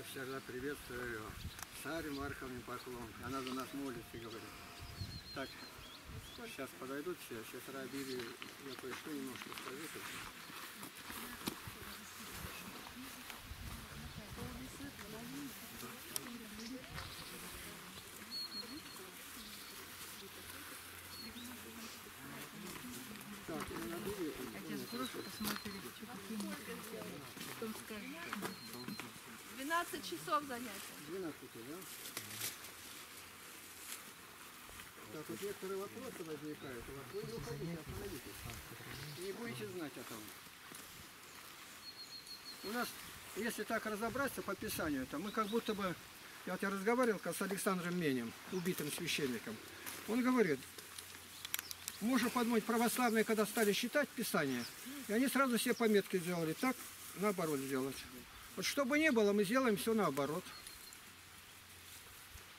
я всегда приветствую ее. Саре Марковне поклон. Она за нас молится, говорит. Так, сейчас подойдут все. Сейчас родили, я кое-что немножко советую. Часов занятия. 12, да? Так, вот некоторые вопросы возникают. Вы не уходите, остановитесь. Не будете знать о том. У нас, если так разобраться по Писанию, то мы как будто бы... Я разговаривал с Александром Менем, убитым священником. Он говорит, можно подумать, православные, когда стали считать Писание, и они сразу все пометки сделали. Так, наоборот сделать. Вот что бы ни было, мы сделаем все наоборот.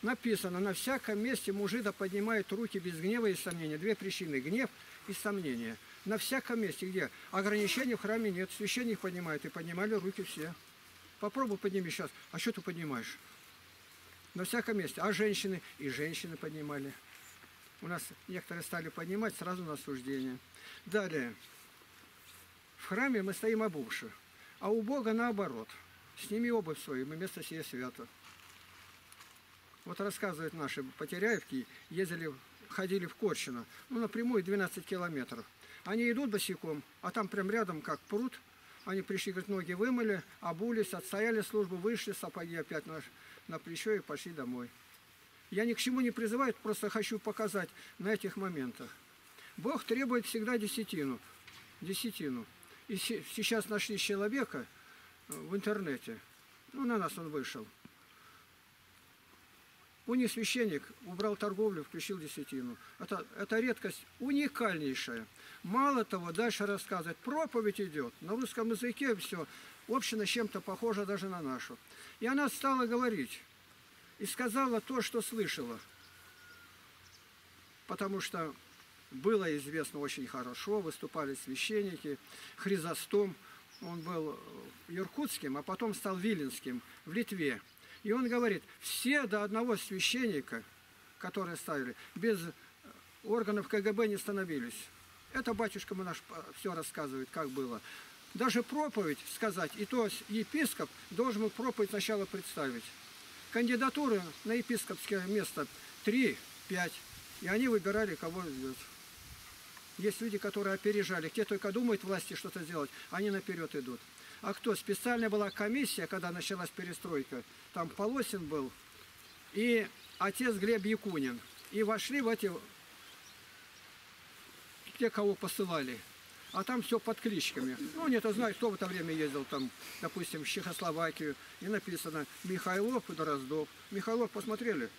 Написано, на всяком месте мужи да поднимают руки без гнева и сомнения. Две причины – гнев и сомнения. На всяком месте, где ограничений в храме нет, священник поднимает, и поднимали руки все. Попробуй подними сейчас. А что ты поднимаешь? На всяком месте. А женщины? И женщины поднимали. У нас некоторые стали поднимать сразу на осуждение. Далее. В храме мы стоим обувши. А у Бога наоборот. Сними обувь свою, мы место сие свято. Вот рассказывают наши потеряевки, ездили, ходили в Корщино, ну, напрямую 12 километров. Они идут босиком, а там прям рядом как пруд. Они пришли, говорят, ноги вымыли, обулись, отстояли службу, вышли, сапоги опять на плечо и пошли домой. Я ни к чему не призываю, просто хочу показать на этих моментах. Бог требует всегда десятину. Десятину. И сейчас нашли человека в интернете, ну, на нас он вышел. У них священник убрал торговлю, включил десятину. Это редкость уникальнейшая. Мало того, дальше рассказывать. Проповедь идет на русском языке, все. Община чем-то похожа даже на нашу. И она стала говорить. И сказала то, что слышала. Потому что... Было известно очень хорошо, выступали священники. Хризостом, он был иркутским, а потом стал виленским в Литве. И он говорит, все до одного священника, которые ставили, без органов КГБ не становились. Это батюшка мы наш все рассказывает, как было. Даже проповедь сказать, и то епископ должен проповедь сначала представить. Кандидатуры на епископское место 3-5, и они выбирали, кого ждет. Есть люди, которые опережали. Те только думают власти что-то сделать, они наперед идут. А кто? Специально была комиссия, когда началась перестройка. Там Полосин был и отец Глеб Якунин. И вошли в эти... Те, кого посылали. А там все под кличками. Ну, не-то знаю, кто в это время ездил там, допустим, в Чехословакию. И написано Михайлов и Дороздов. Михайлов посмотрели.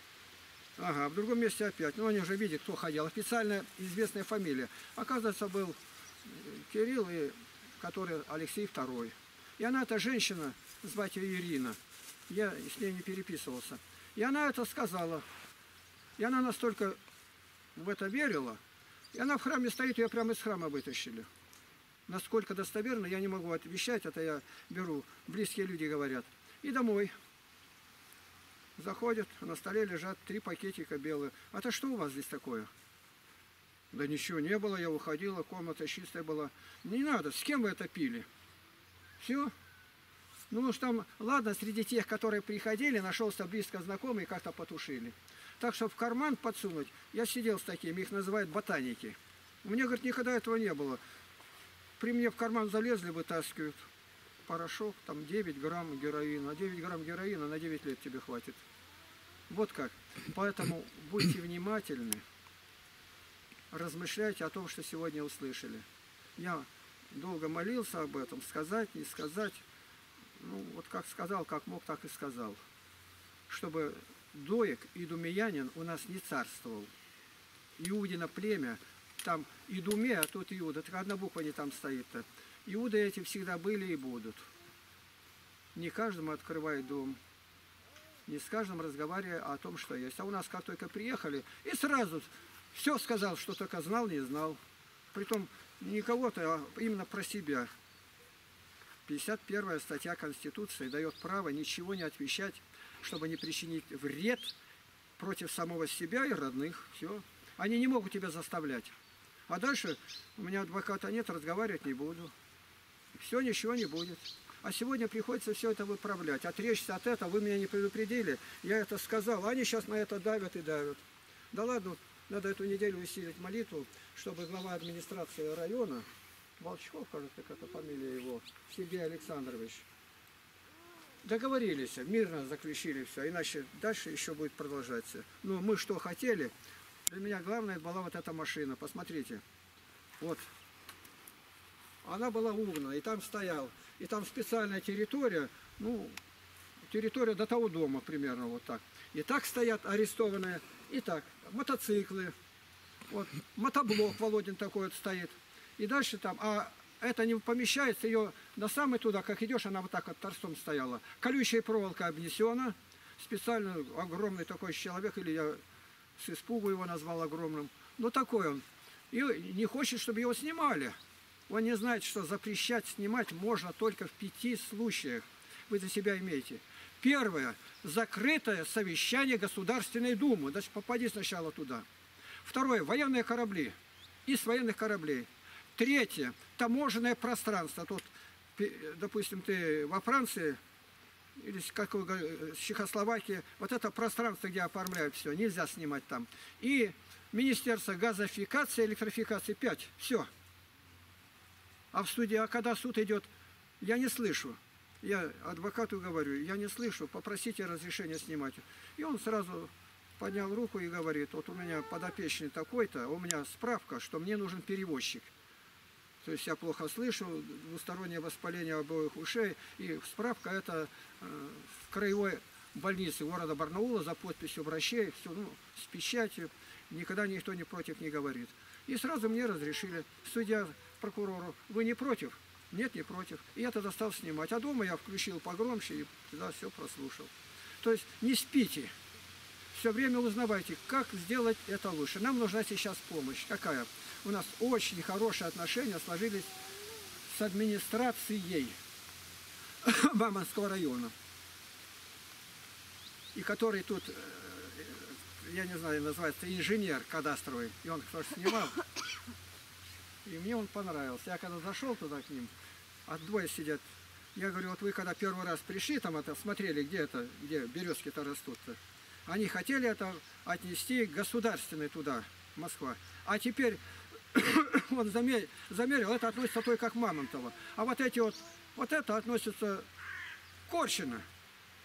Ага, в другом месте опять. Ну, они уже видят, кто ходил. Официально известная фамилия. Оказывается, был Кирилл, который Алексей Второй. И она, эта женщина, звать ее Ирина. Я с ней не переписывался. И она это сказала. И она настолько в это верила. И она в храме стоит, ее прямо из храма вытащили. Насколько достоверно, я не могу отвечать. Это я беру. Близкие люди говорят. И домой. Заходят, на столе лежат 3 пакетика белые. А то что у вас здесь такое? Да ничего не было, я уходила, комната чистая была. Не надо, с кем вы это пили? Все. Ну уж там, ладно, среди тех, которые приходили, нашелся близко знакомый, как-то потушили. Так, чтобы в карман подсунуть, я сидел с такими, их называют ботаники. Мне, говорит, никогда этого не было. При мне в карман залезли, вытаскивают. Порошок, там 9 грамм героина. 9 грамм героина на 9 лет тебе хватит. Вот как. Поэтому будьте внимательны. Размышляйте о том, что сегодня услышали. Я долго молился об этом. Сказать, не сказать. Ну, вот как сказал, как мог, так и сказал. Чтобы доек и думеянин у нас не царствовал. Иудино племя, там Идуме, а тут Иуда. Так одна буква не там стоит-то. Иуды эти всегда были и будут. Не каждому открывай дом, не с каждым разговаривая о том, что есть. А у нас как только приехали, и сразу все сказал, что только знал, не знал. Притом не кого-то, а именно про себя. 51 статья Конституции дает право ничего не отвечать, чтобы не причинить вред против самого себя и родных. Все. Они не могут тебя заставлять. А дальше у меня адвоката нет, разговаривать не буду. Все, ничего не будет. А сегодня приходится все это выправлять. Отречься от этого, вы меня не предупредили. Я это сказал. Они сейчас на это давят и давят. Да ладно, надо эту неделю усилить молитву, чтобы глава администрации района, Волчков, кажется, какая-то фамилия его, Сергей Александрович, договорились, мирно заключили все, иначе дальше еще будет продолжаться. Ну, мы что хотели, для меня главное была вот эта машина, посмотрите, вот. Она была угнана, и там стоял, и там специальная территория, ну, территория до того дома примерно вот так. И так стоят арестованные, и так, мотоциклы, вот, мотоблок Володин такой вот стоит. И дальше там, а это не помещается, ее на самый туда, как идешь, она вот так вот торцом стояла. Колючая проволока обнесена, специально огромный такой человек, или я с испугу его назвал огромным, но такой он. И не хочет, чтобы его снимали. Он не знает, что запрещать снимать можно только в 5 случаях. Вы за себя имеете. Первое. Закрытое совещание Государственной Думы. Значит, попади сначала туда. Второе. Военные корабли. Из военных кораблей. Третье. Таможенное пространство. Тут, допустим, ты во Франции или в Чехословакии. Вот это пространство, где оформляют все. Нельзя снимать там. И Министерство газификации, электрификации. 5. Все. А в суде, а когда суд идет, я не слышу. Я адвокату говорю, я не слышу, попросите разрешения снимать. И он сразу поднял руку и говорит, вот у меня подопечный такой-то, у меня справка, что мне нужен переводчик. То есть я плохо слышу, двустороннее воспаление обоих ушей. И справка это в краевой больнице города Барнаула за подписью врачей, все, ну, с печатью, никогда никто не против не говорит. И сразу мне разрешили, судья прокурору, вы не против? Нет, не против. И я тогда стал снимать. А дома я включил погромче и да, все прослушал. То есть не спите. Все время узнавайте, как сделать это лучше. Нам нужна сейчас помощь. Какая? У нас очень хорошие отношения сложились с администрацией Бамонского района. И который тут, я не знаю, называется инженер кадастровый. И он тоже снимал. И мне он понравился. Я когда зашел туда к ним, а двое сидят. Я говорю, вот вы когда первый раз пришли, там это смотрели, где это, где березки-то растут-то. Они хотели это отнести государственной туда, Москва. А теперь он замерил, это относится только к Мамонтову. А вот эти вот это относится к Корщино.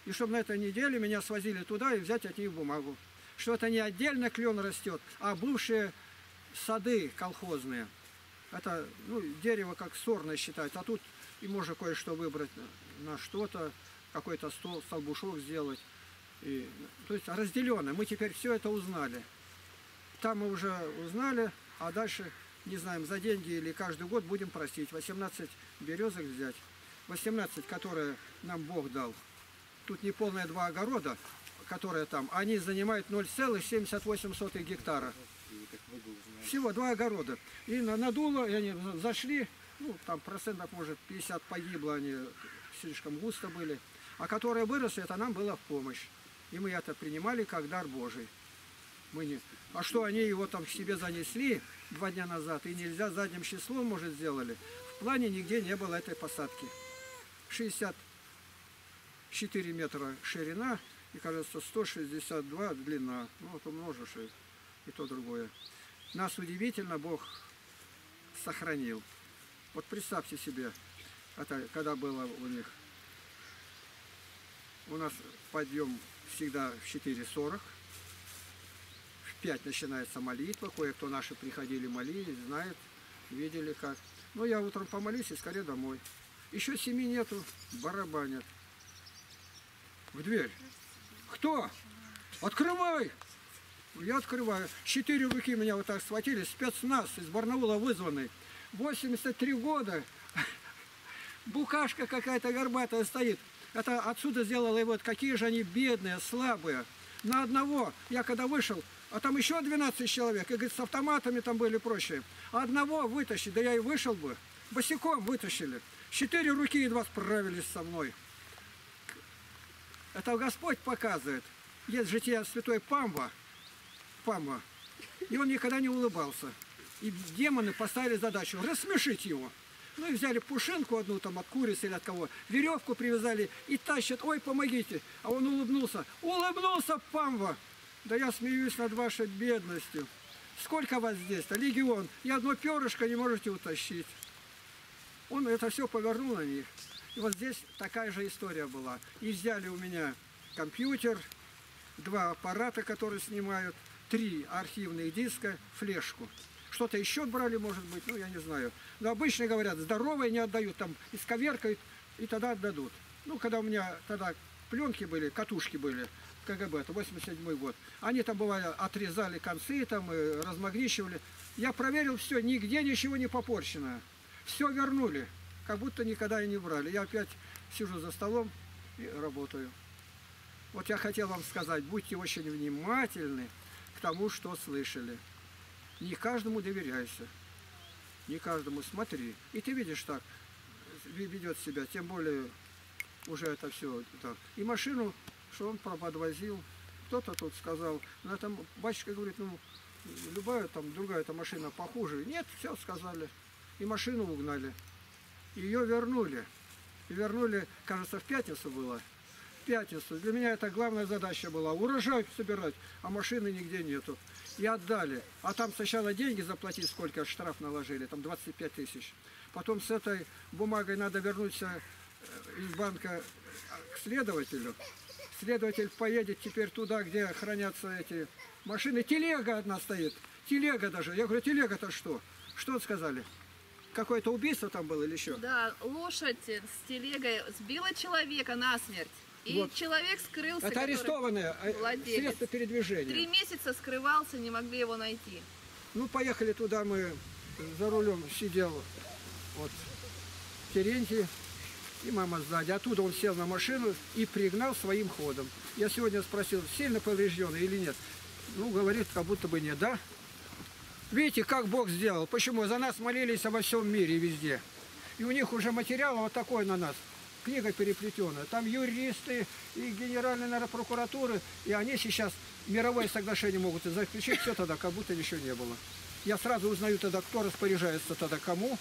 И чтобы на этой неделе меня свозили туда и взять от них бумагу. Что это не отдельно клен растет, а бывшие сады колхозные. Это, ну, дерево как сорное считается, а тут и можно кое-что выбрать на что-то, какой-то стол, столбушок сделать. И, то есть разделено, мы теперь все это узнали. Там мы уже узнали, а дальше, не знаем, за деньги или каждый год будем просить. 18 березок взять, 18, которые нам Бог дал. Тут неполные 2 огорода, которые там, они занимают 0,78 гектара. Всего 2 огорода. И надуло, и они зашли, ну там процентов может 50 погибло, они слишком густо были. А которые выросли, это нам было в помощь. И мы это принимали как дар Божий. Мы не... А что они его там к себе занесли 2 дня назад, и нельзя задним числом, может, сделали. В плане нигде не было этой посадки. 64 метра ширина и, кажется, 162 длина. Ну, вот умножишь и то другое. Нас удивительно Бог сохранил. Вот представьте себе, это когда было у них. У нас подъем всегда в 4:40. В 5 начинается молитва. Кое-кто наши приходили, молились, знает, видели как. Но я утром помолюсь и скорее домой. Еще 7 нету, барабанят. В дверь. Кто? Открывай! Я открываю. 4 руки меня вот так схватили. Спецназ из Барнаула вызванный. 83 года. Букашка какая-то горбатая стоит. Это отсюда сделала его. Вот какие же они бедные, слабые. На одного. Я когда вышел, а там еще 12 человек. И говорит, с автоматами там были прочие. Одного вытащить. Да я и вышел бы. Босиком вытащили. Четыре руки едва справились со мной. Это Господь показывает. Есть житие святой Памва. И он никогда не улыбался. И демоны поставили задачу рассмешить его. Ну и взяли пушинку одну там от курицы или от кого, веревку привязали и тащат. Ой, помогите. А он улыбнулся. Улыбнулся Памва. Да я смеюсь над вашей бедностью. Сколько вас здесь-то? Легион. И одно перышко не можете утащить. Он это все повернул на них. И вот здесь такая же история была. И взяли у меня компьютер, два аппарата, которые снимают, три архивных диска, флешку. Что-то еще брали, может быть, ну я не знаю. Но обычно говорят, здоровые не отдают, там исковеркают, и тогда отдадут. Ну, когда у меня тогда пленки были, катушки были, КГБ, это 87-й год. Они там, бывало, отрезали концы, там размагничивали. Я проверил все, нигде ничего не попорчено. Все вернули, как будто никогда и не брали. Я опять сижу за столом и работаю. Вот я хотел вам сказать, будьте очень внимательны к тому, что слышали. Не каждому доверяйся, не каждому смотри. И ты видишь, так ведет себя, тем более уже это все. Да. И машину, что он подвозил, кто-то тут сказал, но там батюшка говорит, ну любая там другая эта машина похуже. Нет, все сказали. И машину угнали. Ее вернули. И вернули, кажется, в пятницу было. В пятницу. Для меня это главная задача была. Урожай собирать, а машины нигде нету. И отдали. А там сначала деньги заплатить, сколько штраф наложили. Там 25 тысяч. Потом с этой бумагой надо вернуться из банка к следователю. Следователь поедет теперь туда, где хранятся эти машины. Телега одна стоит. Телега даже. Я говорю, телега-то что? Что сказали? Какое-то убийство там было или еще? Да, лошадь с телегой сбила человека насмерть. И вот. Человек скрылся. Это арестованное средство передвижения. 3 месяца скрывался, не могли его найти. Ну, поехали туда, мы за рулем сидел вот Терентий и мама сзади. Оттуда он сел на машину и пригнал своим ходом. Я сегодня спросил, сильно поврежденный или нет. Ну, говорит, как будто бы нет, да? Видите, как Бог сделал. Почему? За нас молились обо всем мире и везде. И у них уже материал вот такой на нас. Книга переплетенная. Там юристы и генеральные, наверное, прокуратуры. И они сейчас мировое соглашение могут заключить. Все тогда, как будто ничего не было. Я сразу узнаю тогда, кто распоряжается тогда кому.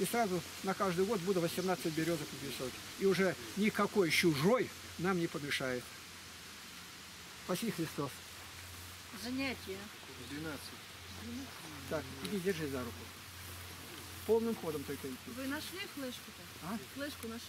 И сразу на каждый год буду 18 березок и песок. И уже никакой чужой нам не помешает. Спаси Христос. Занятие. 12. Так, иди, держи за руку. Полным ходом только. Вы нашли флешку-то? А? Флешку нашли?